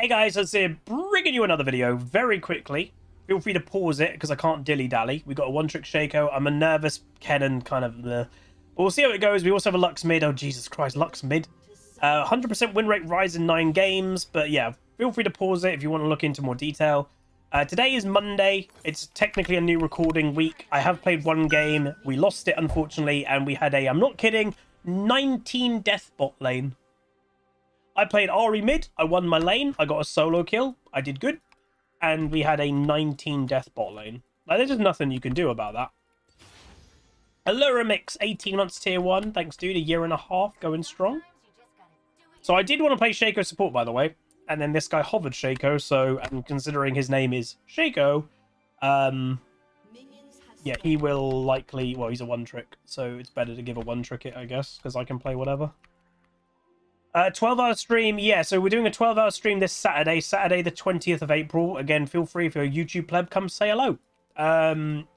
Hey guys, that's it, bringing you another video very quickly. Feel free to pause it because I can't dilly-dally. We've got a one-trick Shaco. I'm a nervous Kenan, kind of. But we'll see how it goes. We also have a Lux mid. Oh, Jesus Christ, Lux mid. 100% win rate, Ryze in 9 games. But yeah, feel free to pause it if you want to look into more detail. Today is Monday. It's technically a new recording week. I have played one game. We lost it, unfortunately. And we had a, I'm not kidding, 19 death bot lane. I played Ahri mid, I won my lane, I got a solo kill, I did good, and we had a 19 death bot lane. Like, there's just nothing you can do about that. Alluremix, 18 months tier 1, thanks dude, a year and a half, going strong. So I did want to play Shaco support, by the way, and then this guy hovered Shaco, so, and considering his name is Shaco, yeah, he will likely, well, he's a one trick, so it's better to give a one trick it, I guess, because I can play whatever. 12-hour stream, yeah, so we're doing a 12-hour stream this Saturday the 20th of April. Again, feel free if you're a YouTube pleb, come say hello.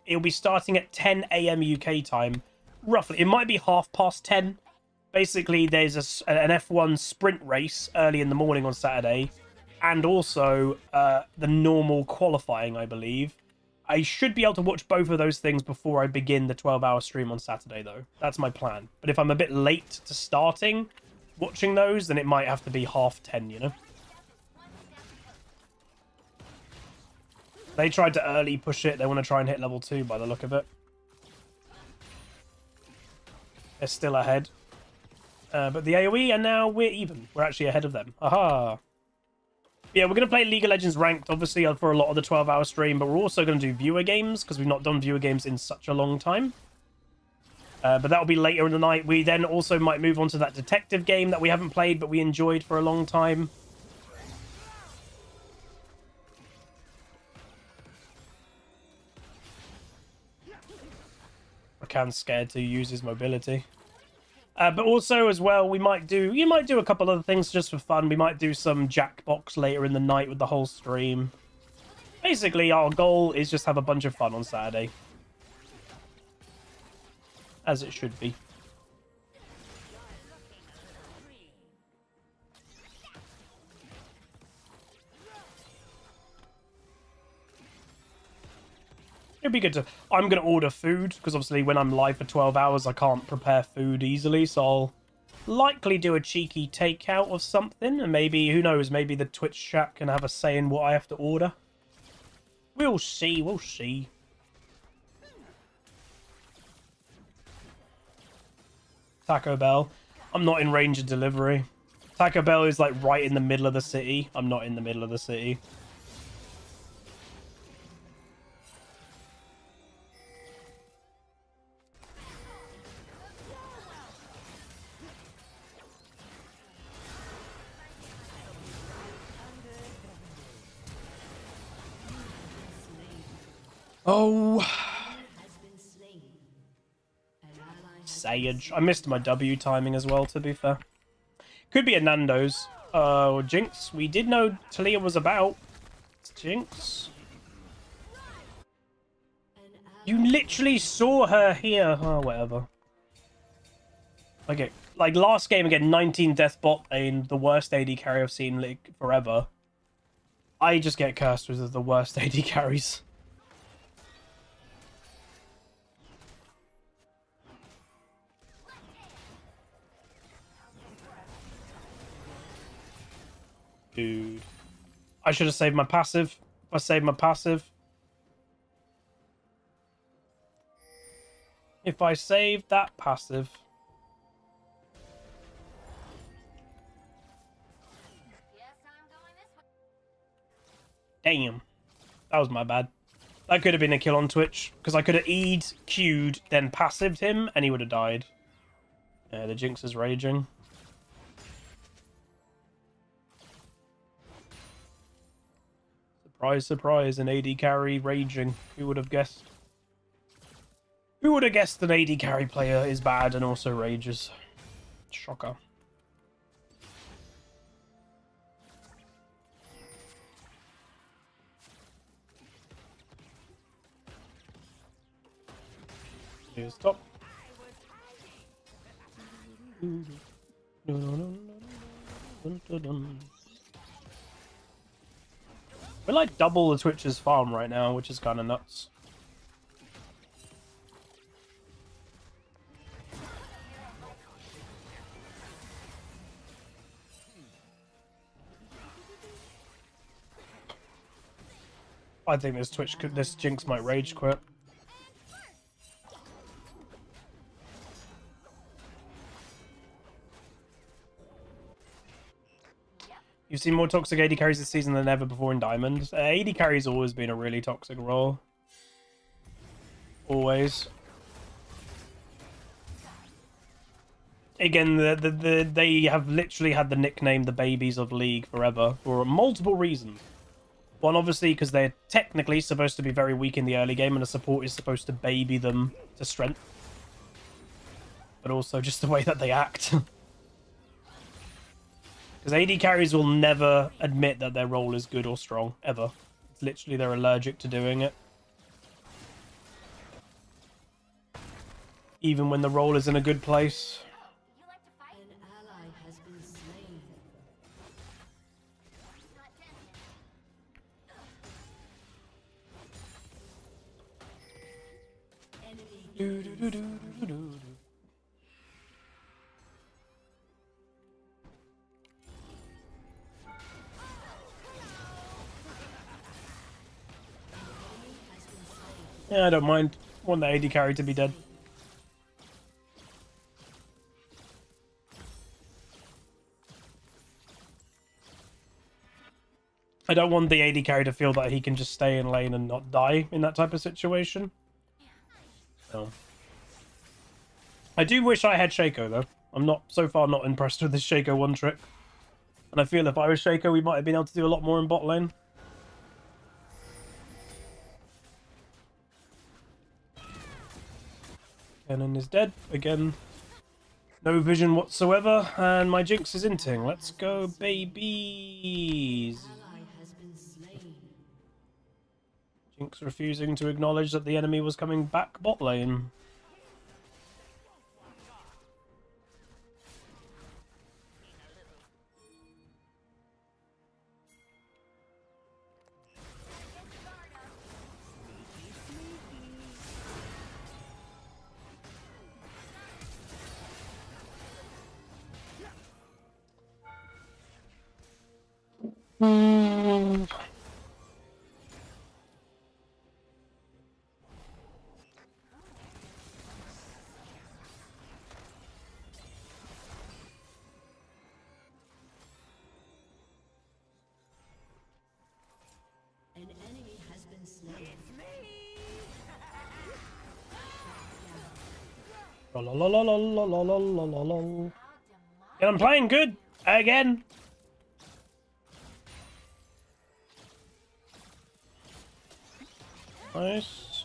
It'll be starting at 10 AM UK time, roughly. It might be 10:30. Basically, there's an F1 sprint race early in the morning on Saturday, and also the normal qualifying, I believe. I should be able to watch both of those things before I begin the 12-hour stream on Saturday, though. That's my plan. But if I'm a bit late to starting watching those, then it might have to be 10:30, you know. They tried to early push it. They want to try and hit level 2 by the look of it. They're still ahead. But the AoE, and now we're even. We're actually ahead of them. Aha! Yeah, we're going to play League of Legends Ranked, obviously, for a lot of the 12-hour stream, but we're also going to do viewer games, because we've not done viewer games in such a long time. But that'll be later in the night. We then also might move on to that detective game that we haven't played, but we enjoyed for a long time. Rakan's scared to use his mobility. But also as well, we might do, you might do a couple other things just for fun. We might do some Jackbox later in the night with the whole stream. Basically, our goal is just have a bunch of fun on Saturday. As it should be. It'd be good to... I'm going to order food, because obviously when I'm live for 12 hours, I can't prepare food easily, so I'll likely do a cheeky takeout of something, and maybe, who knows, maybe the Twitch chat can have a say in what I have to order. We'll see, we'll see. Taco Bell. I'm not in range of delivery. Taco Bell is like right in the middle of the city. I'm not in the middle of the city. Oh... Sage. I missed my W timing as well, to be fair. Could be a Nando's. Oh, Jinx. We did know Taliyah was about. Jinx. You literally saw her here. Oh, whatever. Okay. Like, last game, again, 19 death bot lane. The worst AD carry I've seen, like, forever. I just get cursed with the worst AD carries. Dude. I should have saved my passive. I saved my passive. If I saved that passive. Damn. That was my bad. That could have been a kill on Twitch. Because I could have E'd, Q'd, then passived him, and he would have died. Yeah, the Jinx is raging. Surprise, surprise, an AD carry raging. Who would have guessed? Who would have guessed an AD carry player is bad and also rages? Shocker. Here's top. We're like double the Twitch's farm right now, which is kind of nuts. I think this Twitch could, this Jinx might rage quit. You've seen more toxic AD carries this season than ever before in Diamond. AD carry's always been a really toxic role. Always. Again, they have literally had the nickname the babies of League forever for multiple reasons. One, obviously, because they're technically supposed to be very weak in the early game and a support is supposed to baby them to strength. But also just the way that they act. Because AD carries will never admit that their role is good or strong, ever. It's literally they're allergic to doing it. Even when the role is in a good place. Yeah, I don't mind. I want the AD carry to be dead. I don't want the AD carry to feel that he can just stay in lane and not die in that type of situation. No. I do wish I had Shaco though. I'm not so far not impressed with this Shaco one trick. And I feel if I was Shaco, we might have been able to do a lot more in bot lane. Kenan is dead again. No vision whatsoever, and my Jinx is inting. Let's go, babies. Jinx refusing to acknowledge that the enemy was coming back bot lane. And I'm playing good again. Nice.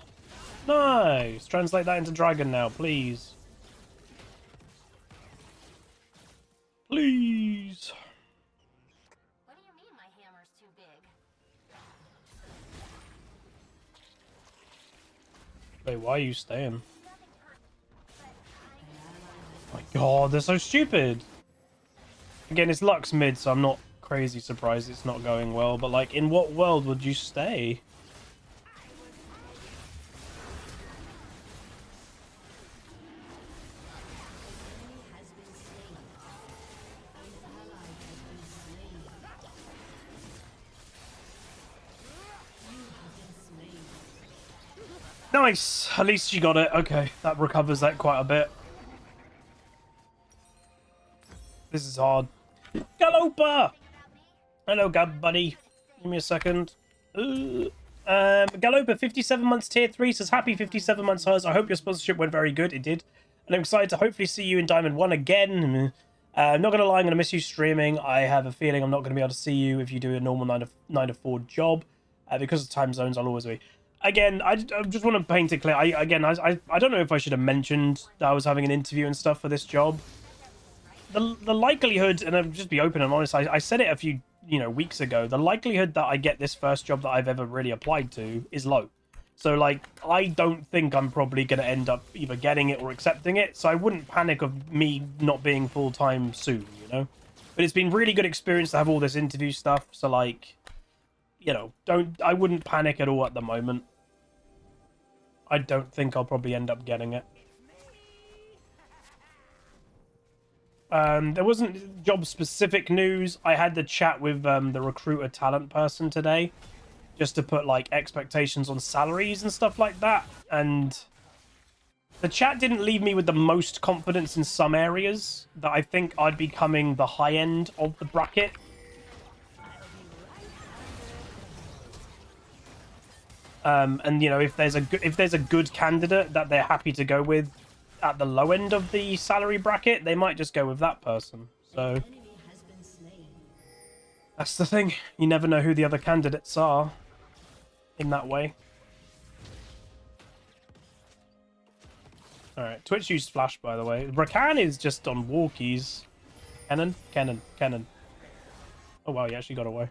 Nice. Translate that into dragon now, please. Please. What do you mean my hammer's too big? Wait, why are you staying? My god, they're so stupid. Again, it's Lux mid, so I'm not crazy surprised it's not going well. But, like, in what world would you stay? Nice! At least you got it. Okay, that recovers that quite a bit. This is hard. Galopa! Hello, Gab, buddy. Give me a second. Galopa, 57 months tier 3, says, happy 57 months hers. I hope your sponsorship went very good. It did. And I'm excited to hopefully see you in Diamond 1 again. I'm not going to lie, I'm going to miss you streaming. I have a feeling I'm not going to be able to see you if you do a normal 9 to 4 job. Because of time zones, I'll always be. Again, I just want to paint it clear. I don't know if I should have mentioned that I was having an interview and stuff for this job. The likelihood, and I'll just be open and honest, I said it a few weeks ago, the likelihood that I get this first job that I've ever really applied to is low. So, like, I don't think I'm probably going to end up either getting it or accepting it, so I wouldn't panic of me not being full-time soon, you know? But it's been really good experience to have all this interview stuff, so, like, you know, I wouldn't panic at all at the moment. I don't think I'll probably end up getting it. There wasn't job-specific news. I had the chat with the recruiter talent person today, just to put, like, expectations on salaries and stuff like that. And the chat didn't leave me with the most confidence in some areas, that I think I'd be coming the high end of the bracket. And, you know, if there's a good candidate that they're happy to go with at the low end of the salary bracket, they might just go with that person. So that's the thing. You never know who the other candidates are in that way. All right. Twitch used Flash, by the way. Rakan is just on walkies. Kenan. Oh, wow. He actually got away.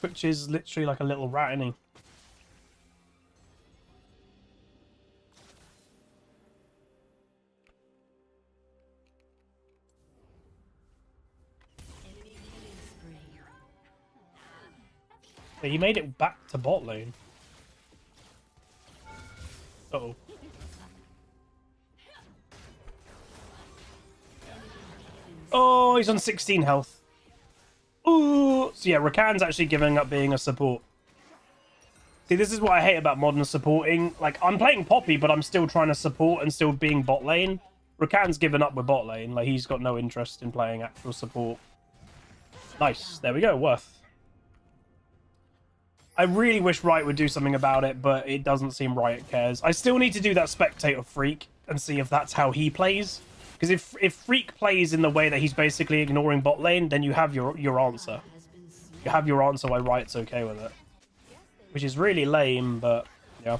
Twitch is literally like a little rat, isn't he? So he made it back to bot lane. Uh-oh. Oh, he's on 16 health. Ooh. So yeah, Rakan's actually giving up being a support. See, this is what I hate about modern supporting. Like, I'm playing Poppy, but I'm still trying to support and still being bot lane. Rakan's given up with bot lane. Like, he's got no interest in playing actual support. Nice. There we go. Worth. I really wish Riot would do something about it, but it doesn't seem Riot cares. I still need to do that spectator Freak and see if that's how he plays. Because if Freak plays in the way that he's basically ignoring bot lane, then you have your answer. You have your answer why Riot's okay with it. Which is really lame, but yeah.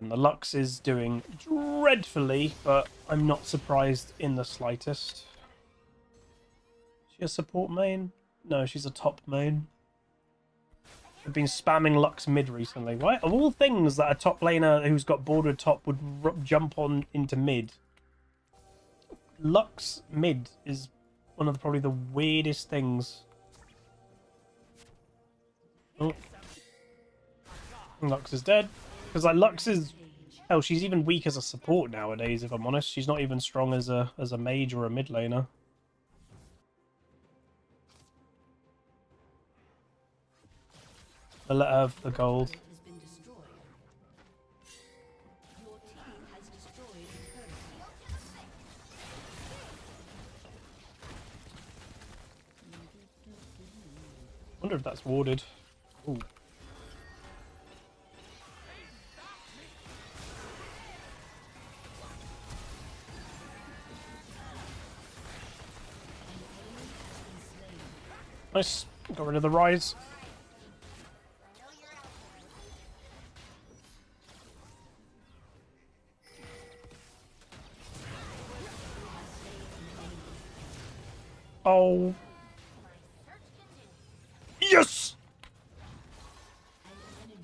And the Lux is doing dreadfully, but I'm not surprised in the slightest. Is she a support main? No, she's a top main. I've been spamming Lux mid recently. Right? Of all things that a top laner who's got bored with top would jump on into mid, Lux mid is one of probably the weirdest things. Oh. Lux is dead. Because like Lux is... Hell, she's even weak as a support nowadays, if I'm honest. She's not even strong as a mage or a mid laner. Let her have the gold. Wonder if that's warded. Ooh. Nice. Got rid of the Ryze. Oh. Yes!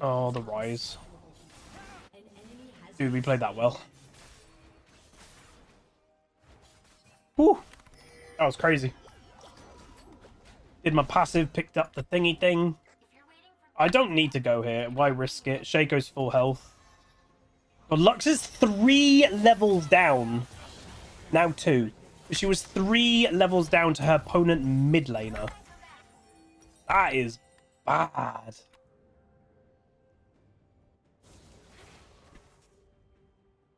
Oh, the Ryze. Dude, we played that well. Whew. That was crazy. Did my passive, picked up the thingy thing. I don't need to go here. Why risk it? Shaco's full health. But Lux is 3 levels down. Now 2. She was 3 levels down to her opponent mid laner. That is bad.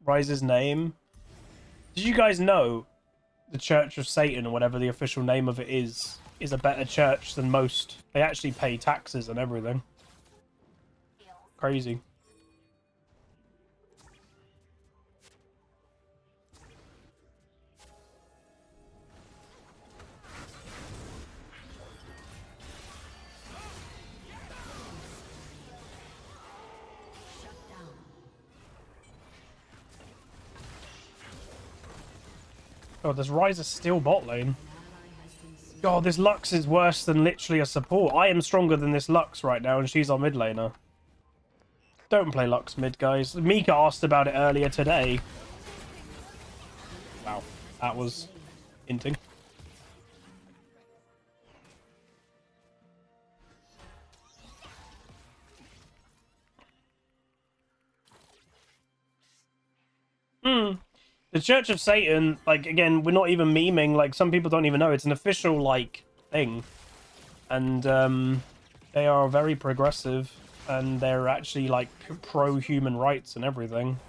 Ryze's name. Did you guys know the Church of Satan, or whatever the official name of it is a better church than most? They actually pay taxes and everything. Crazy. Oh, this Ryze is still bot lane. God, this Lux is worse than literally a support. I am stronger than this Lux right now, and she's our mid laner. Don't play Lux mid, guys. Mika asked about it earlier today. Wow, that was hinting. The Church of Satan, like, again, we're not even memeing. Like, some people don't even know. It's an official, like, thing. And they are very progressive. And they're actually, like, pro-human rights and everything.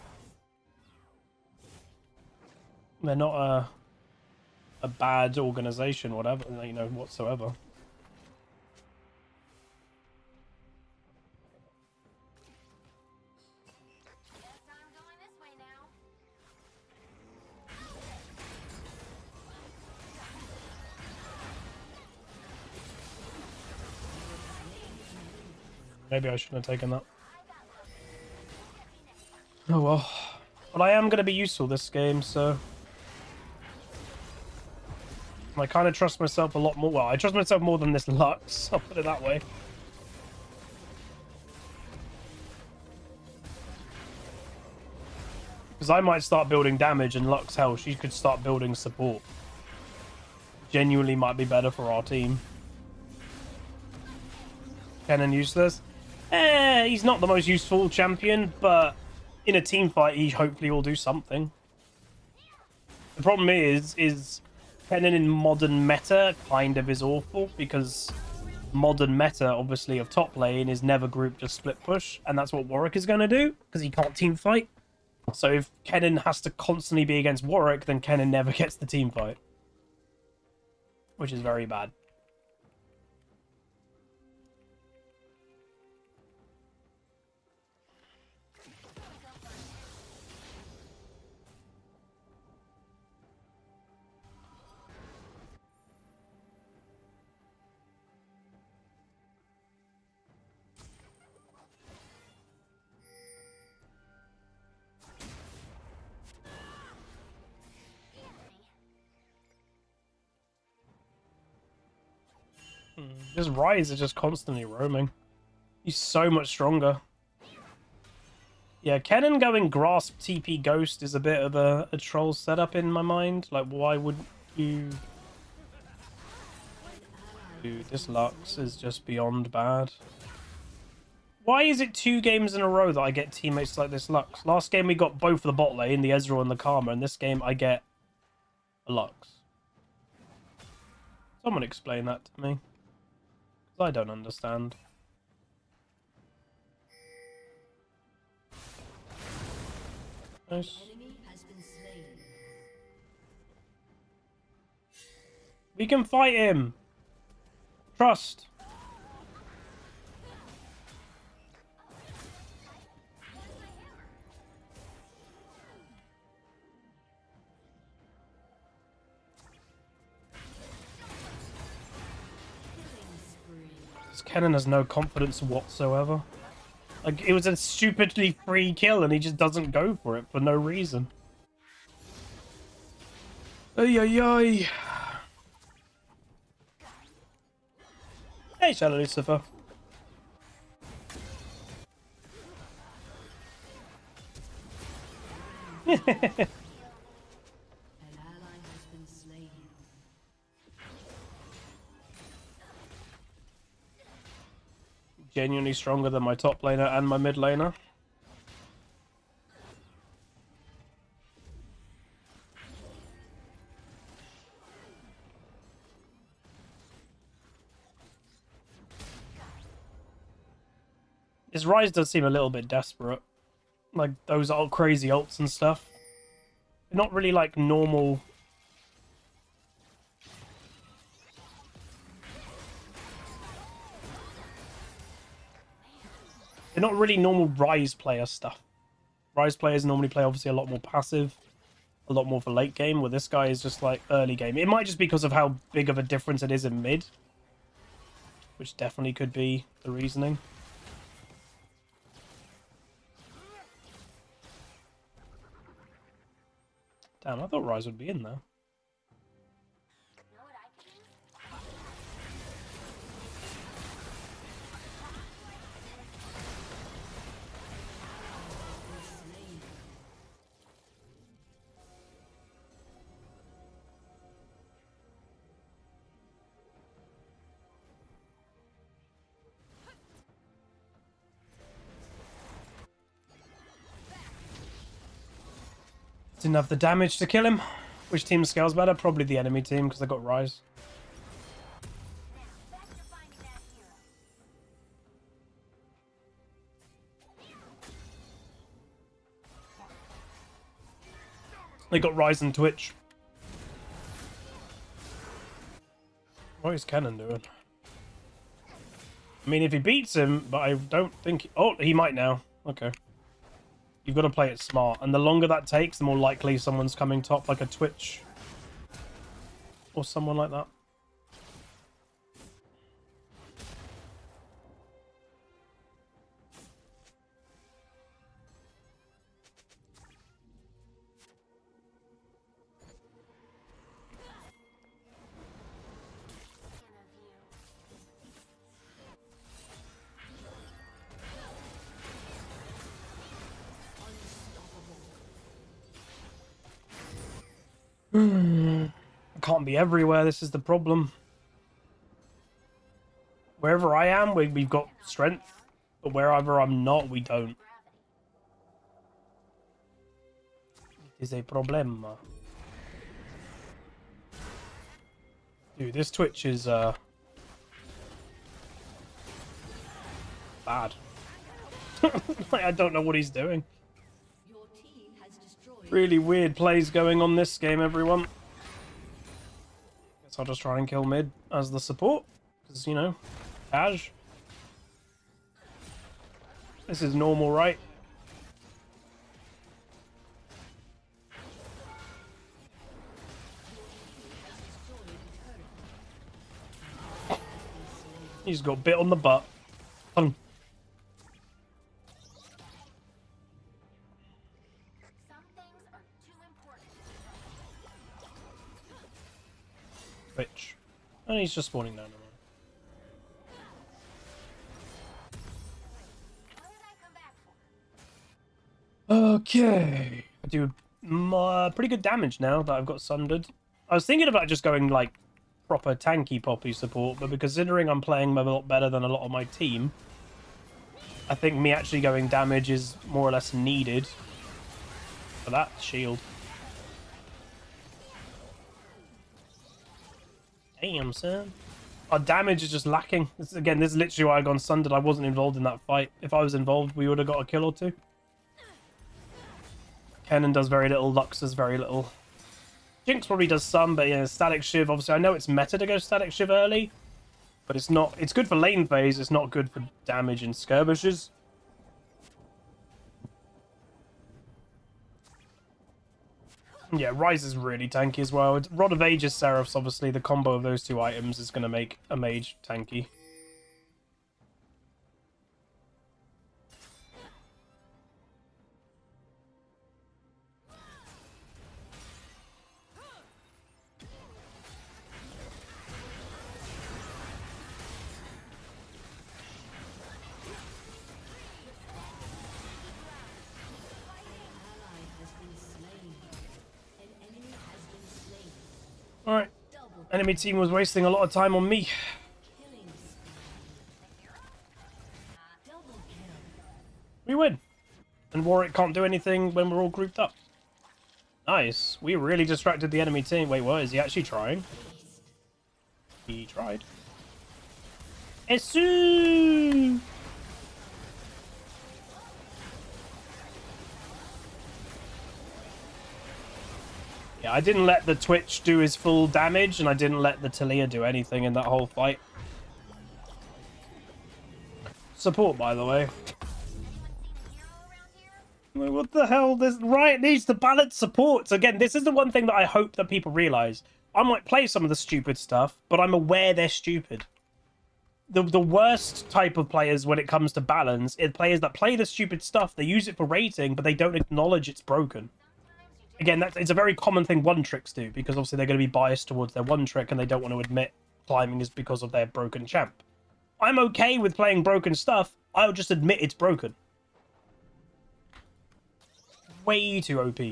They're not a bad organization, whatever, you know, whatsoever. Maybe I shouldn't have taken that. Oh well. But I am going to be useful this game, so... I kind of trust myself a lot more. Well, I trust myself more than this Lux, I'll put it that way. Because I might start building damage, and Lux, hell, she could start building support. Genuinely might be better for our team. Kenan useless. He's not the most useful champion, but in a team fight, he hopefully will do something. The problem is Kenan in modern meta kind of is awful, because modern meta, obviously, of top lane is never group, just split push, and that's what Warwick is going to do, because he can't team fight. So if Kenan has to constantly be against Warwick, then Kenan never gets the team fight, which is very bad. This Ryze is just constantly roaming. He's so much stronger. Yeah, Kenan going Grasp TP Ghost is a bit of a troll setup in my mind. Like, why would you... Dude, this Lux is just beyond bad. Why is it 2 games in a row that I get teammates like this Lux? Last game we got both the bot lane, the Ezreal and the Karma. In this game I get a Lux. Someone explain that to me. I don't understand. Nice. We can fight him. Trust. Kenan has no confidence whatsoever. Like, it was a stupidly free kill and he just doesn't go for it for no reason. Ay-ay-ay. Hey, Shadow Lucifer. Genuinely stronger than my top laner and my mid laner. This Ryze does seem a little bit desperate. Like, those old crazy ults and stuff. They're not really, like, normal... They're not really normal Ryze player stuff. Ryze players normally play, obviously, a lot more passive, a lot more for late game, where this guy is just, like, early game. It might just be because of how big of a difference it is in mid, which definitely could be the reasoning. Damn, I thought Ryze would be in there. Didn't have the damage to kill him. Which team scales better? Probably the enemy team, because they got Ryze. They got Ryze and Twitch. What is Kenan doing? I mean, if he beats him, but I don't think... Oh, he might now. Okay. You've got to play it smart. And the longer that takes, the more likely someone's coming top, like a Twitch. Or someone like that. I can't be everywhere. This is the problem. Wherever I am, we've got strength, but wherever I'm not, we don't. It is a problem. Dude, this Twitch is bad. I don't know what he's doing. Really weird plays going on this game, everyone. Guess I'll just try and kill mid as the support. Because, you know, cash. This is normal, right? He just got bit on the butt. Bitch. And he's just spawning down. Okay. I do pretty good damage now that I've got Sundered. I was thinking about just going like proper tanky Poppy support, but considering I'm playing a lot better than a lot of my team, I think me actually going damage is more or less needed for that shield. Damn, son. Our damage is just lacking. This, again, this is literally why I got Sundered. I wasn't involved in that fight. If I was involved, we would have got a kill or two. Kenan does very little. Lux does very little. Jinx probably does some, but yeah, Static Shiv. Obviously, I know it's meta to go Static Shiv early, but it's not. It's good for lane phase. It's not good for damage and skirmishes. Yeah, Ryze is really tanky as well. Rod of Ages, Seraphs, obviously, the combo of those two items is going to make a mage tanky. Alright, enemy team was wasting a lot of time on me. We win. And Warwick can't do anything when we're all grouped up. Nice. We really distracted the enemy team. Wait, what? Is he actually trying? He tried. Esu! Yeah, I didn't let the Twitch do his full damage, and I didn't let the Taliyah do anything in that whole fight. Support, by the way. What the hell? This Riot needs to balance supports. Again, this is the one thing that I hope that people realise. I might play some of the stupid stuff, but I'm aware they're stupid. The worst type of players when it comes to balance is players that play the stupid stuff, they use it for rating, but they don't acknowledge it's broken. Again, it's a very common thing one tricks do, because obviously they're going to be biased towards their one trick and they don't want to admit climbing is because of their broken champ. I'm okay with playing broken stuff. I'll just admit it's broken. Way too OP. Do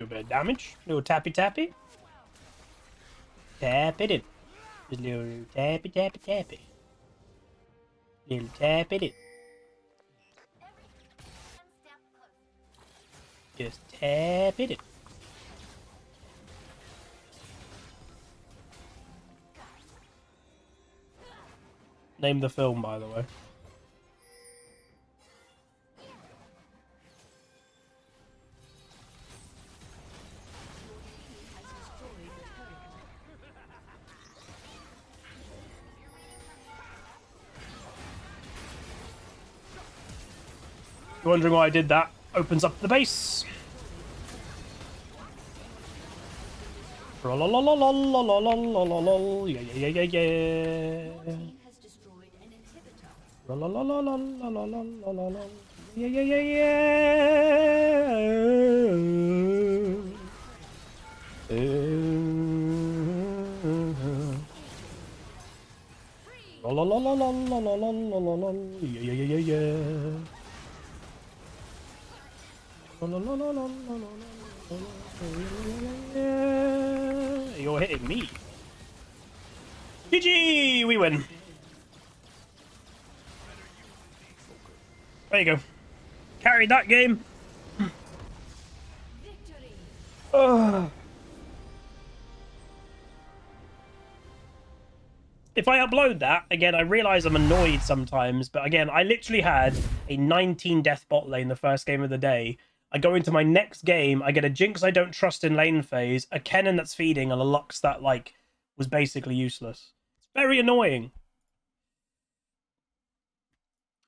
a bit of damage. Little tappy tappy. tap it in. Just little tappy tappy tappy. Little tap it in. Just tap it in. Name the film, by the way. You're wondering why I did that? Opens up the base. Yeah, yeah, yeah, yeah, yeah. La la la la la la la la la la la. Yeah yeah yeah yeah. La la la la la la la la la la. Yeah yeah yeah yeah. La la la la la la la. You're hitting me. GG, we win. There you go. Carried that game. Oh. If I upload that, again, I realise I'm annoyed sometimes. But again, I literally had a 19 death bot lane the first game of the day. I go into my next game. I get a Jinx I don't trust in lane phase, a Kenan that's feeding, and a Lux that, like, was basically useless. It's very annoying.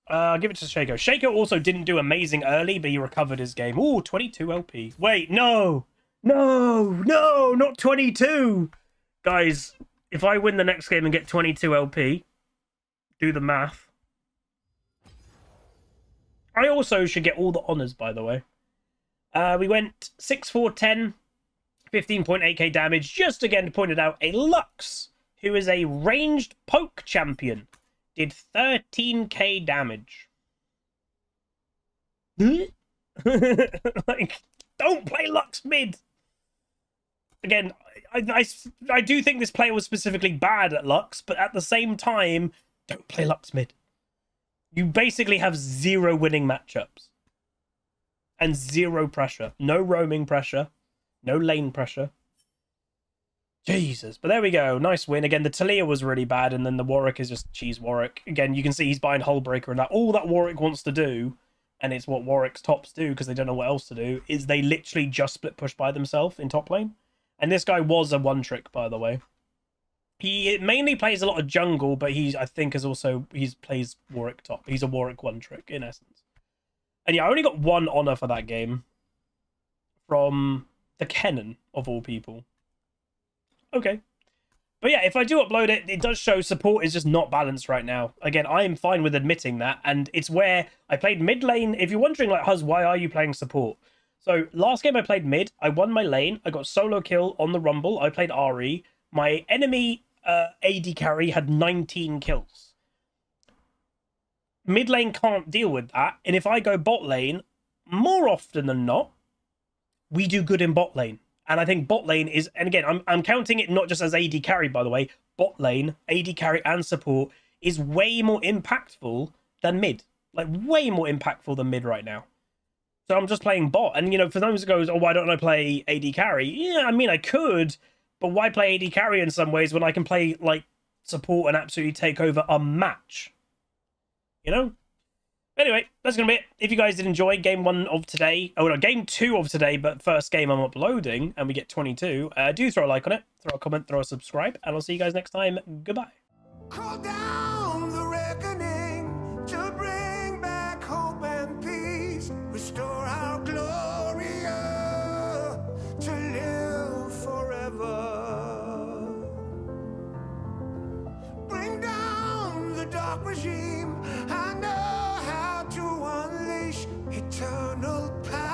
I'll give it to Shaco. Shaco also didn't do amazing early, but he recovered his game. Ooh, 22 LP. Wait, no! No! No! Not 22! Guys, if I win the next game and get 22 LP, do the math. I also should get all the honours, by the way. We went 6, 4, 10, 15.8k damage. Just again pointed out a Lux, who is a ranged poke champion. Did 13k damage. Like, don't play Lux mid. Again, I do think this player was specifically bad at Lux, but at the same time, don't play Lux mid. You basically have zero winning matchups. And zero pressure. No roaming pressure. No lane pressure. Jesus, but there we go. Nice win. Again, the Taliyah was really bad, and then the Warwick is just cheese Warwick. Again, you can see he's buying Hullbreaker, and that all that Warwick wants to do, and it's what Warwick's tops do because they don't know what else to do, is they literally just split push by themselves in top lane. And this guy was a one-trick, by the way. He mainly plays a lot of jungle, but he, I think, is also... He plays Warwick top. He's a Warwick one-trick, in essence. And yeah, I only got one honour for that game from the Kenan, of all people. Okay, but yeah, if I do upload it, it does show support is just not balanced right now. Again, I am fine with admitting that, and it's where I played mid lane. If you're wondering, like, Huz, why are you playing support? So last game I played mid, I won my lane, I got solo kill on the Rumble, I played Ahri. My enemy AD carry had 19 kills. Mid lane can't deal with that, and if I go bot lane, more often than not, we do good in bot lane. And I think bot lane is, and again, I'm counting it not just as AD carry, by the way. Bot lane, AD carry and support is way more impactful than mid. Like, way more impactful than mid right now. So I'm just playing bot. And, you know, for those who goes, oh, why don't I play AD carry? Yeah, I mean, I could, but why play AD carry in some ways when I can play, like, support and absolutely take over a match? You know? Anyway, that's going to be it. If you guys did enjoy game 1 of today, oh no, game 2 of today, but first game I'm uploading, and we get 22, do throw a like on it, throw a comment, throw a subscribe, and I'll see you guys next time. Goodbye. Call down the reckoning to bring back hope and peace, restore our glory to live forever. Bring down the dark regime. Eternal power.